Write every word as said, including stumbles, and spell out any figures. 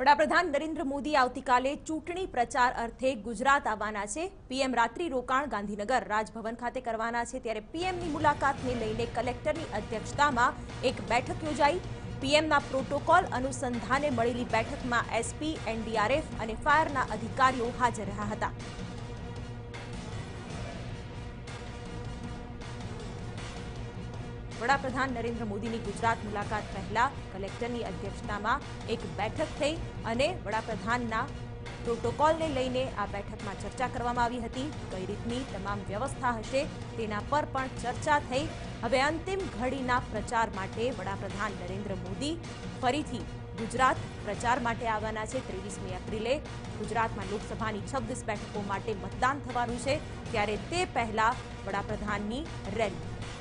વડાપ્રધાન નરેન્દ્ર મોદી આવતીકાલે ચૂંટણી પ્રચાર અર્થે ગુજરાત આવવાના છે। પીએમ રાત્રિ રોકાણ ગાંધીનગર રાજભવન ખાતે કરવાના છે, ત્યારે પીએમની મુલાકાતને લઈને કલેક્ટરની અધ્યક્ષતામાં એક બેઠક યોજાઈ। પીએમના પ્રોટોકોલ અનુસંધાને મળેલી બેઠકમાં એસપી, એનડીઆરએફ અને ફાયરના અધિકારીઓ હાજર રહ્યા હતા। वडाप्रधान नरेंद्र मोदी की गुजरात मुलाकात पहला कलेक्टर की अध्यक्षता में एक बैठक थी और वडाप्रधान प्रोटोकॉल ने लईने आ बैठक में चर्चा करवामां आवी हती। कई रीतनी तमाम व्यवस्था हशे तेना पर पण चर्चा थई। हवे अंतिम घड़ीना प्रचार माटे वडाप्रधान नरेंद्र मोदी फरीथी गुजरात प्रचार माटे आववाना छे। तेवीसमी एप्रिले गुजरात में लोकसभानी छब्बीस बैठकों माटे मतदान थवानुं छे, त्यारे ते पहला वडाप्रधाननी रेली।